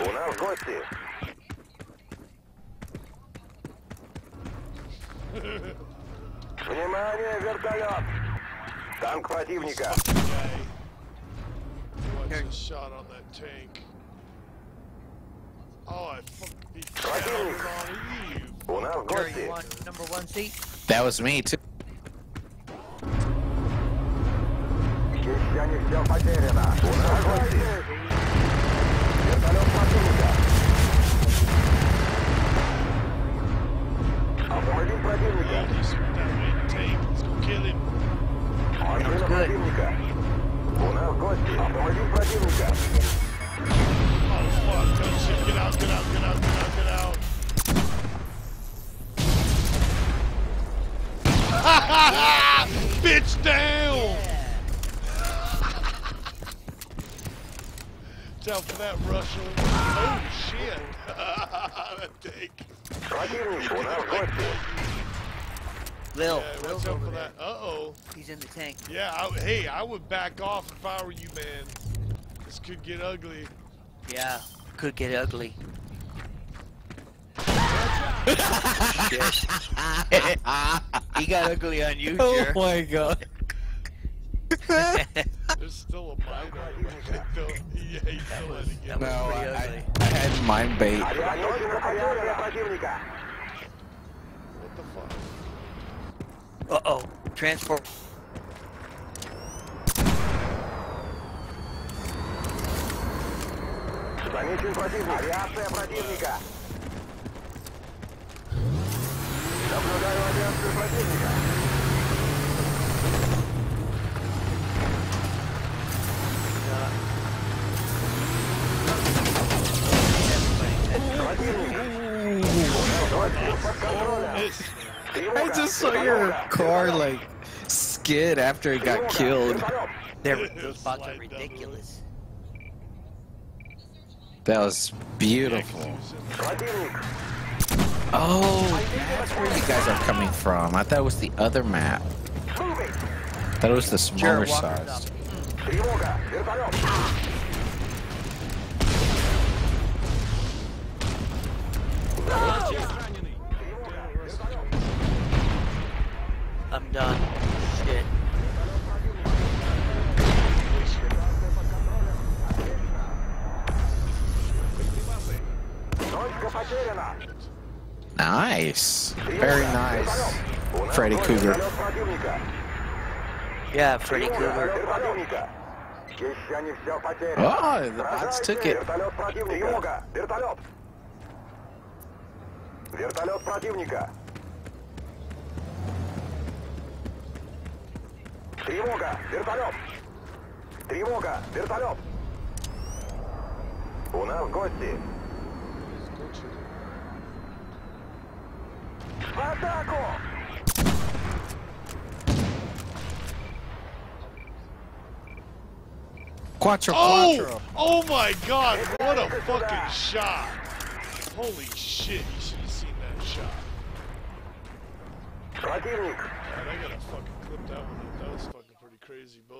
Una coche. Внимание, вертолет! Танк противника. Противник. У нас гости. That was me too. Еще не все потеряно. У нас гости. Вертолет противника. Автомобиль противника. Машина противника. У нас гости. Автомобиль противника. Oh, fuck, shit. Get out, get out, get out, get out, get out. Bitch down! Down for that, Rushil. Oh, shit. That take. Lil, yeah, Lil's over there. Uh-oh. He's in the tank. Yeah, hey, I would back off if I were you, man. This could get ugly. Yeah, could get ugly. He got ugly on you, Jer. Oh my god. There's still a mine bait. Yeah, he's still was, letting it. No, I had mine bait. What the fuck? Uh-oh. Transport. Замечен противник. Авиация противника. Наблюдаю авиацию противника. I just saw your car like skid after it got killed. Those bots are ridiculous. That was beautiful. Oh, that's where you guys are coming from. I thought it was the other map. I thought it was the smaller size. I'm done. Shit. Nice. Very nice. Freddy Cougar. Yeah, Freddy Cougar. Oh, the bots took it. У нас гости. Атаку! Quattro, Quattro. Oh my god, what a fucking shot. Holy shit, you should have seen that shot. God, I gotta fucking clip that one up. That was fucking pretty crazy. Both